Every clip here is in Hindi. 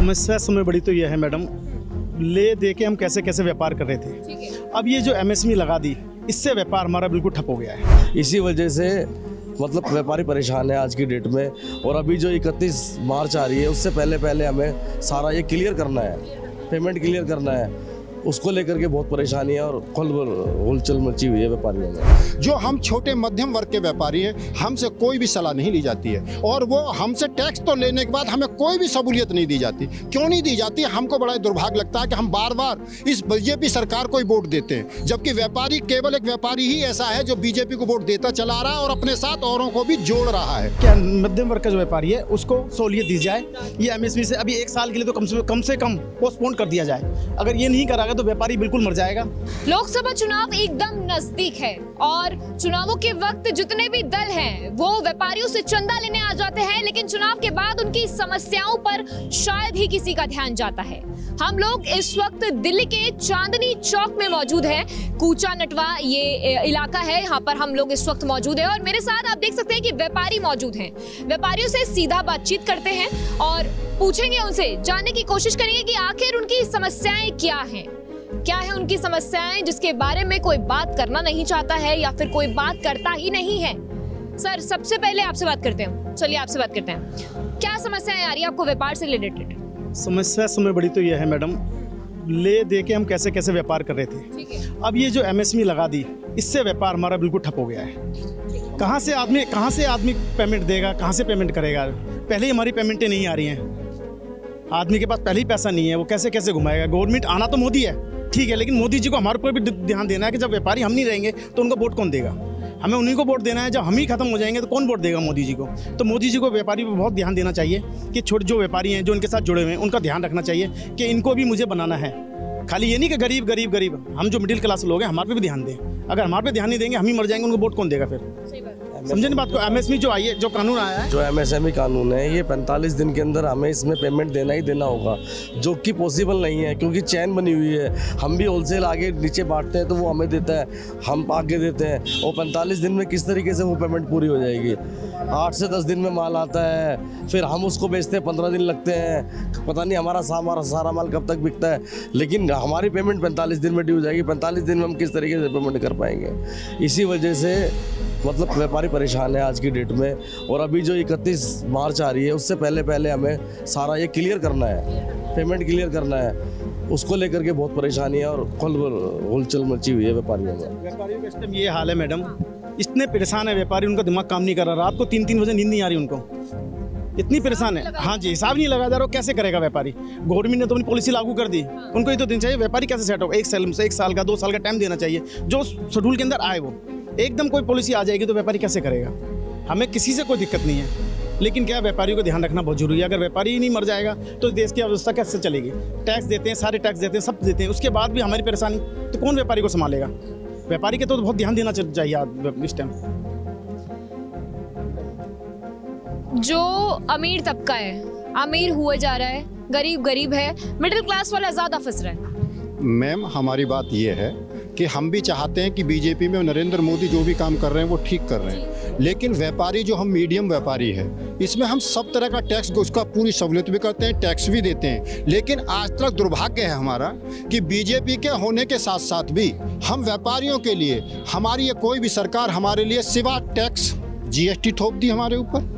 समस्या बड़ी तो यह है मैडम, ले दे के हम कैसे कैसे व्यापार कर रहे थे। अब ये जो एमएसएमई लगा दी, इससे व्यापार हमारा बिल्कुल ठप हो गया है। इसी वजह से मतलब व्यापारी परेशान है आज की डेट में। और अभी जो 31 मार्च आ रही है, उससे पहले पहले हमें सारा ये क्लियर करना है, पेमेंट क्लियर करना है, उसको लेकर के बहुत परेशानी है और हलचल मची हुई है व्यापारियों में। जो हम छोटे मध्यम वर्ग के व्यापारी हैं, हमसे कोई भी सलाह नहीं ली जाती है और वो हमसे टैक्स तो लेने के बाद हमें कोई भी सहूलियत नहीं दी जाती। क्यों नहीं दी जाती? हमको बड़ा दुर्भाग्य लगता है कि हम बार बार इस बीजेपी सरकार को ही वोट देते हैं, जबकि व्यापारी केवल एक व्यापारी ही ऐसा है जो बीजेपी को वोट देता चला रहा है और अपने साथ औरों को भी जोड़ रहा है। क्या मध्यम वर्ग का जो व्यापारी है उसको सहूलियत दी जाए, ये एमएसपी से अभी 1 साल के लिए तो कम से कम पोस्टपोन कर दिया जाए। अगर ये नहीं करा तो व्यापारी बिल्कुल मर जाएगा। लोकसभा चुनाव एकदम नजदीक है और चुनावों के वक्त जितने भी दल हैं, वो व्यापारियों से चंदा लेने आ जाते हैं, लेकिन चुनाव के बाद उनकी समस्याओं पर शायद ही किसी का ध्यान जाता है। हम लोग इस वक्त दिल्ली के चांदनी चौक में मौजूद हैं। कूचा नटवा ये इलाका है, यहाँ पर हम लोग इस वक्त मौजूद है और मेरे साथ आप देख सकते हैं कि व्यापारी मौजूद हैं। व्यापारियों से सीधा बातचीत करते हैं और पूछेंगे, उनसे जानने की कोशिश करेंगे कि आखिर उनकी समस्याएं क्या हैं। क्या है उनकी समस्याएं जिसके बारे में कोई बात करना नहीं चाहता है या फिर कोई बात करता ही नहीं है। सर, सबसे पहले आपसे बात करते हैं। चलिए आपसे बात करते हैं, क्या समस्याएं आ रही है आपको व्यापार से रिलेटेड? समस्या बड़ी तो यह है मैडम, ले दे के हम कैसे कैसे व्यापार कर रहे थे। अब ये जो एमएसएमई लगा दी, इससे व्यापार हमारा बिल्कुल ठप हो गया है। कहाँ से आदमी पेमेंट देगा, कहाँ से पेमेंट करेगा? पहले ही हमारी पेमेंटें नहीं आ रही हैं, आदमी के पास पहले ही पैसा नहीं है, वो कैसे कैसे घुमाएगा? गवर्नमेंट आना तो मोदी है, ठीक है, लेकिन मोदी जी को हमारे ऊपर भी ध्यान देना है कि जब व्यापारी हम नहीं रहेंगे तो उनको वोट कौन देगा? हमें उन्हीं को वोट देना है। जब हम ही खत्म हो जाएंगे तो कौन वोट देगा मोदी जी को? तो मोदी जी को व्यापारी पर बहुत ध्यान देना चाहिए कि छोटे जो व्यापारी हैं, जो इनके साथ जुड़े हुए हैं, उनका ध्यान रखना चाहिए कि इनको भी मुझे बनाना है। खाली ये नहीं कि गरीब। हम जो मिडिल क्लास लोग हैं, हमारे पर भी ध्यान दें। अगर हमारे पर ध्यान नहीं देंगे, हम ही मर जाएंगे, उनको वोट कौन देगा फिर? समझे नहीं बात को? एमएसएमई जो आई है, जो कानून आया है, जो एमएसएमई कानून है, ये 45 दिन के अंदर हमें इसमें पेमेंट देना ही देना होगा, जो कि पॉसिबल नहीं है क्योंकि चैन बनी हुई है। हम भी होलसेल आगे नीचे बांटते हैं तो वो हमें देता है, हम आगे देते हैं, और 45 दिन में किस तरीके से वो पेमेंट पूरी हो जाएगी? 8 से 10 दिन में माल आता है, फिर हम उसको बेचते हैं, 15 दिन लगते हैं, पता नहीं हमारा सारा माल कब तक बिकता है, लेकिन हमारी पेमेंट 45 दिन में ड्यू हो जाएगी। 45 दिन में हम किस तरीके से पेमेंट कर पाएंगे? इसी वजह से मतलब व्यापारी परेशान है आज की डेट में। और अभी जो 31 मार्च आ रही है, उससे पहले पहले हमें सारा ये क्लियर करना है, पेमेंट क्लियर करना है, उसको लेकर के बहुत परेशानी है और हलचल मची हुई है व्यापारियों में। व्यापारियों का इस टाइम ये हाल है मैडम, इतने परेशान है व्यापारी, उनका दिमाग काम नहीं कर रहा। रात को 3-3 बजे नींद नहीं आ रही उनको, इतनी परेशान है। हाँ जी, हिसाब नहीं लगा जा रहा, कैसे करेगा व्यापारी? गवर्नमेंट ने तो अपनी पॉलिसी लागू कर दी, उनको ये तो दिन चाहिए व्यापारी कैसे सेट होगा। 1 साल का 2 साल का टाइम देना चाहिए, जो शेड्यूल के अंदर आए वो। एकदम कोई पॉलिसी आ जाएगी तो व्यापारी कैसे करेगा? हमें किसी से कोई दिक्कत नहीं है, लेकिन क्या व्यापारियों को ध्यान रखना बहुत जरूरी है। अगर व्यापारी ही नहीं मर जाएगा तो देश की अवस्था कैसे चलेगी? टैक्स देते हैं, सारे टैक्स देते हैं, सब देते हैं, उसके बाद भी हमारी परेशानी तो कौन व्यापारी को संभालेगा? व्यापारी के तो बहुत ध्यान देना चाहिए। इस टाइम जो अमीर तबका है अमीर हुआ जा रहा है, गरीब है, मिडिल क्लास वाला ज़्यादा फंस रहा है। मैम, हमारी बात ये है कि हम भी चाहते हैं कि बीजेपी में नरेंद्र मोदी जो भी काम कर रहे हैं वो ठीक कर रहे हैं, लेकिन व्यापारी जो हम मीडियम व्यापारी है, इसमें हम सब तरह का टैक्स, उसका पूरी सहूलियत भी करते हैं, टैक्स भी देते हैं, लेकिन आज तक दुर्भाग्य है हमारा कि बीजेपी के होने के साथ साथ भी हम व्यापारियों के लिए, हमारी ये कोई भी सरकार हमारे लिए सिवा टैक्स, जीएसटी ठोप दी हमारे ऊपर,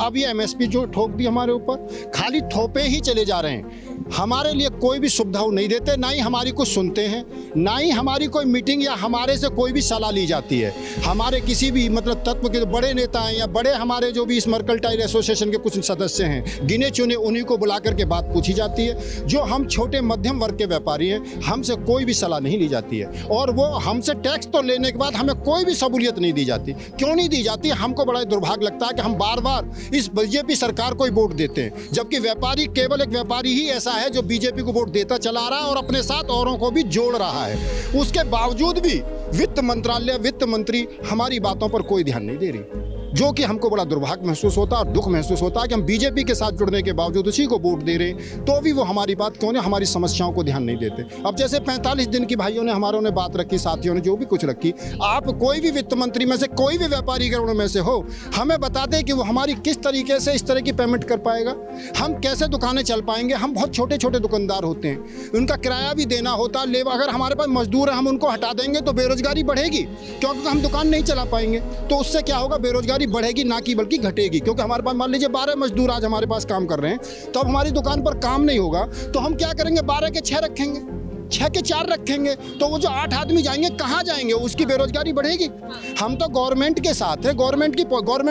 अब ये एमएसपी जो ठोक दी हमारे ऊपर, खाली थोपे ही चले जा रहे हैं। हमारे लिए कोई भी सुविधा नहीं देते, ना ही हमारी कुछ सुनते हैं, ना ही हमारी कोई मीटिंग या हमारे से कोई भी सलाह ली जाती है। हमारे किसी भी मतलब तत्व के बड़े नेता हैं या बड़े हमारे जो भी इस मर्केंटाइल एसोसिएशन के कुछ सदस्य हैं गिने चुने, उन्हीं को बुला करके बात पूछी जाती है। जो हम छोटे मध्यम वर्ग के व्यापारी हैं, हमसे कोई भी सलाह नहीं ली जाती है और वो हमसे टैक्स तो लेने के बाद हमें कोई भी सहूलियत नहीं दी जाती। क्यों नहीं दी जाती? हमको बड़ा दुर्भाग्य लगता है कि हम बार बार इस बीजेपी सरकार को ही वोट देते हैं, जबकि व्यापारी केवल एक व्यापारी ही ऐसा है जो बीजेपी को वोट देता चला रहा है और अपने साथ औरों को भी जोड़ रहा है। उसके बावजूद भी वित्त मंत्रालय, वित्त मंत्री हमारी बातों पर कोई ध्यान नहीं दे रही। जो कि हमको बड़ा दुर्भाग्य महसूस होता है और दुख महसूस होता है कि हम बीजेपी के साथ जुड़ने के बावजूद उसी को वोट दे रहे, तो भी वो हमारी बात क्यों नहीं, हमारी समस्याओं को ध्यान नहीं देते। अब जैसे 45 दिन की भाइयों ने हमारों ने बात रखी, साथियों ने जो भी कुछ रखी, आप कोई भी वित्त मंत्री में से, कोई भी व्यापारीकरणों में से हो, हमें बता दें कि वो हमारी किस तरीके से इस तरह की पेमेंट कर पाएगा, हम कैसे दुकानें चल पाएंगे। हम बहुत छोटे छोटे दुकानदार होते हैं, उनका किराया भी देना होता है, लेबर, अगर हमारे पास मजदूर है हम उनको हटा देंगे तो बेरोजगारी बढ़ेगी क्योंकि हम दुकान नहीं चला पाएंगे। तो उससे क्या होगा, बेरोजगारी बढ़ेगी ना कि बल्कि घटेगी, क्योंकि हमारे पास मान लीजिए 12 मजदूर आज हमारे पास काम कर रहे हैं, तो अब हमारी दुकान पर काम नहीं होगा तो हम क्या करेंगे, 12 के 6 रखेंगे, 6 के 4 रखेंगे, तो वो जो 8 आदमी जाएंगे कहाँ जाएंगे, उसकी बेरोजगारी बढ़ेगी। हम तो गवर्नमेंट के साथ है, गवर्नमेंट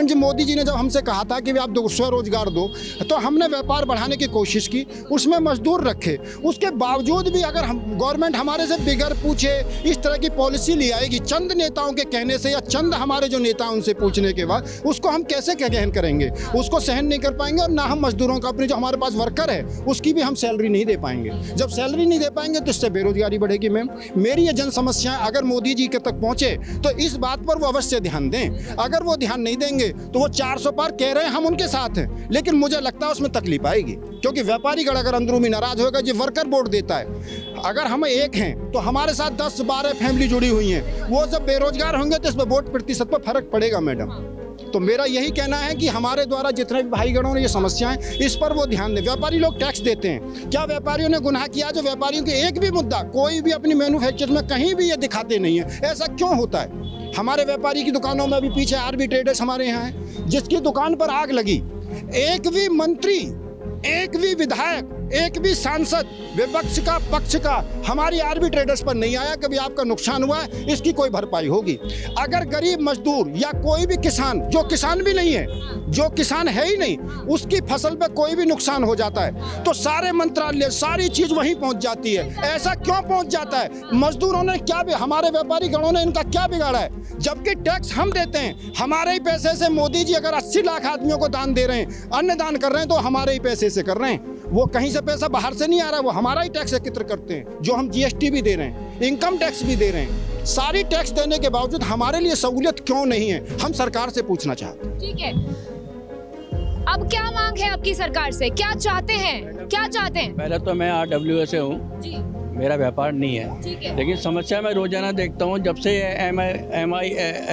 जी मोदी जी ने जब हमसे कहा था कि आप स्वरोजगार दो, तो हमने व्यापार बढ़ाने की कोशिश की, उसमें मजदूर रखे, उसके बावजूद भी अगर हम गवर्नमेंट हमारे से बिगर पूछे इस तरह की पॉलिसी ले आएगी, चंद नेताओं के कहने से या चंद हमारे जो नेता उनसे पूछने के बाद, उसको हम कैसे ग्रहण करेंगे, उसको सहन नहीं कर पाएंगे। और ना हम मजदूरों का, अपने जो हमारे पास वर्कर है उसकी भी हम सैलरी नहीं दे पाएंगे, जब सैलरी नहीं दे पाएंगे तो बेरोजगारी बढ़ेगी। मैम, मेरी ये जन समस्याएं अगर मोदी जी के तक पहुंचे तो इस बात पर वो अवश्य ध्यान दें, अगर वो ध्यान नहीं देंगे तो वो 400 पार कह रहे हैं, हम उनके साथ हैं, लेकिन मुझे लगता है उसमें तकलीफ आएगी क्योंकि व्यापारी गण अगर अंदरूनी नाराज होगा, जो वर्कर वोट देता है, अगर हम एक हैं तो हमारे साथ 10-12 फैमिली जुड़ी हुई हैं, वो जब बेरोजगार होंगे तो इसमें वोट प्रतिशत पर फर्क पड़ेगा। मैडम, तो मेरा यही कहना है कि हमारे द्वारा जितने भी भाईगणों ने ये समस्याएं, इस पर वो ध्यान दें। व्यापारी लोग टैक्स देते हैं, क्या व्यापारियों ने गुनाह किया जो व्यापारियों के एक भी मुद्दा कोई भी अपनी मैन्युफैक्चर में कहीं भी ये दिखाते नहीं है? ऐसा क्यों होता है? हमारे व्यापारी की दुकानों में अभी पीछे आरबी ट्रेडर्स हमारे यहाँ हैं जिसकी दुकान पर आग लगी, एक भी मंत्री, एक भी विधायक, एक भी सांसद विपक्ष का, पक्ष का हमारी आरबी ट्रेडर्स पर नहीं आया कभी आपका नुकसान हुआ है, इसकी कोई भरपाई होगी। अगर गरीब मजदूर या कोई भी किसान, जो किसान भी नहीं है, जो किसान है ही नहीं, उसकी फसल पे कोई भी नुकसान हो जाता है तो सारे मंत्रालय, सारी चीज वहीं पहुंच जाती है। ऐसा क्यों पहुंच जाता है? मजदूरों ने क्या, हमारे व्यापारी गणों ने इनका क्या बिगाड़ा है? जबकि टैक्स हम देते हैं, हमारे ही पैसे से। मोदी जी अगर 80 लाख आदमियों को दान दे रहे हैं, अन्नदान कर रहे हैं, तो हमारे ही पैसे से कर रहे हैं, वो कहीं से पैसा बाहर से नहीं आ रहा, वो हमारा ही टैक्स एकत्र करते हैं, जो हम जीएसटी भी दे रहे हैं, इनकम टैक्स भी दे रहे हैं। सारी टैक्स देने के बावजूद हमारे लिए सहूलियत क्यों नहीं है, हम सरकार से पूछना चाहते हैं। ठीक है, अब क्या मांग है आपकी सरकार से, क्या चाहते हैं, क्या चाहते हैं? पहले तो मैं आरडब्ल्यूएस से हूँ, मेरा व्यापार नहीं है, लेकिन समस्या मैं रोजाना देखता हूँ। जब से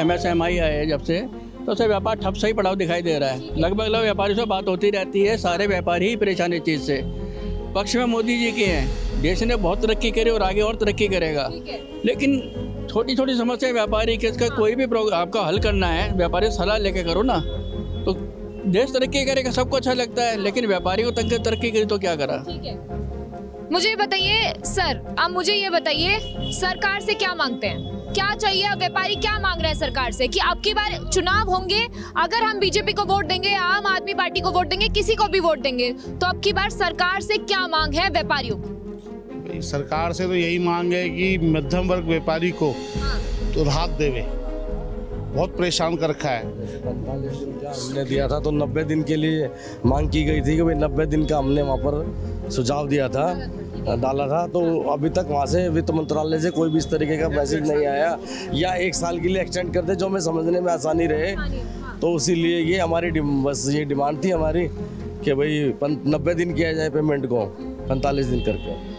एमएसएमई आए, जब से तो उसे व्यापार ठप सा ही पड़ाव दिखाई दे रहा है। लगभग व्यापारी से बात होती रहती है, सारे व्यापारी ही परेशान है चीज़ से। पक्ष में मोदी जी के हैं, देश ने बहुत तरक्की करी और आगे और तरक्की करेगा, लेकिन छोटी छोटी समस्या व्यापारी के, इसका कोई भी आपका हल करना है व्यापारी सलाह लेके करो ना, तो देश तरक्की करेगा, सबको अच्छा लगता है, लेकिन व्यापारी को तक तरक्की करी तो क्या करा। मुझे बताइए सर, आप मुझे ये बताइए सरकार से क्या मांगते हैं, क्या चाहिए, व्यापारी क्या मांग रहे हैं सरकार से कि अब की बार चुनाव होंगे, अगर हम बीजेपी को वोट देंगे, आम आदमी पार्टी को वोट देंगे, किसी को भी वोट देंगे, तो अब की बार सरकार से क्या मांग है व्यापारियों की? सरकार से तो यही मांग है कि मध्यम वर्ग व्यापारी को तो राहत देवे, बहुत परेशान कर रखा है। हमने दिया था तो 90 दिन के लिए मांग की गई थी कि भाई 90 दिन का हमने वहाँ पर सुझाव दिया था, डाला था, तो अभी तक वहाँ से वित्त मंत्रालय से कोई भी इस तरीके का मैसेज नहीं आया, या 1 साल के लिए एक्सटेंड कर दे, जो हमें समझने में आसानी रहे, तो उसी लिए ये हमारी बस ये डिमांड थी हमारी कि भाई 90 दिन किया जाए पेमेंट को 45 दिन करके।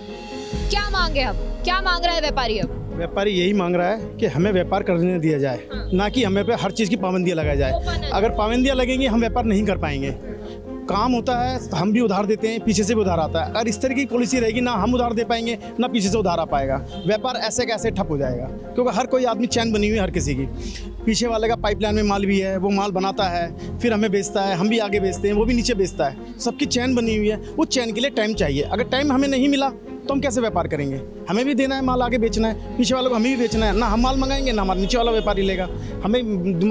क्या मांगे अब, क्या मांग रहा है व्यापारी? अब व्यापारी यही मांग रहा है कि हमें व्यापार करने दिया जाए, ना कि हमें पे हर चीज़ की पाबंदियाँ लगाई जाए। अगर पाबंदियाँ लगेंगी हम व्यापार नहीं कर पाएंगे। काम होता है तो हम भी उधार देते हैं, पीछे से भी उधार आता है, अगर इस तरह की पॉलिसी रहेगी ना हम उधार दे पाएंगे ना पीछे से उधार आ पाएगा, व्यापार ऐसे कैसे ठप हो जाएगा, क्योंकि हर कोई आदमी चैन बनी हुई है हर किसी की। पीछे वाले का पाइपलाइन में माल भी है, वो माल बनाता है फिर हमें बेचता है, हम भी आगे बेचते हैं, वो भी नीचे बेचता है, सबकी चैन बनी हुई है। वो चैन के लिए टाइम चाहिए, अगर टाइम हमें नहीं मिला तो हम कैसे व्यापार करेंगे? हमें भी देना है माल, आगे बेचना है, पीछे वालों को हमें भी बेचना है, ना हम माल मंगाएंगे ना हमारा नीचे वाला व्यापारी लेगा। हमें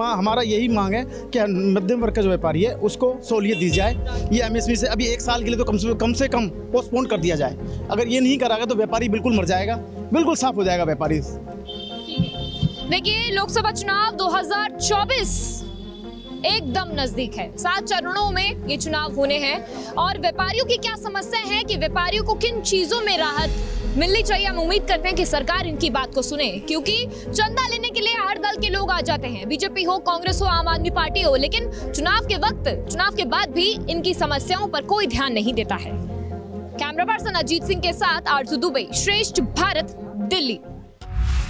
हमारा यही मांग है कि मध्यम वर्ग का जो व्यापारी है उसको सहूलियत दी जाए। ये एमएसएमई से अभी 1 साल के लिए तो कम से कम पोस्टपोन कर दिया जाए, अगर ये नहीं कराएगा तो व्यापारी बिल्कुल मर जाएगा, बिल्कुल साफ हो जाएगा व्यापारी। देखिए लोकसभा चुनाव 2024 एकदम नजदीक है, 7 चरणों में ये चुनाव होने हैं, और व्यापारियों की क्या समस्या है कि व्यापारियों को किन चीजों में राहत मिलनी चाहिए। हम उम्मीद करते हैं कि सरकार इनकी बात को सुने, क्योंकि चंदा लेने के लिए हर दल के लोग आ जाते हैं, बीजेपी हो, कांग्रेस हो, आम आदमी पार्टी हो, लेकिन चुनाव के वक्त, चुनाव के बाद भी इनकी समस्याओं पर कोई ध्यान नहीं देता है। कैमरा पर्सन अजीत सिंह के साथ आरजू दुबे, श्रेष्ठ भारत, दिल्ली।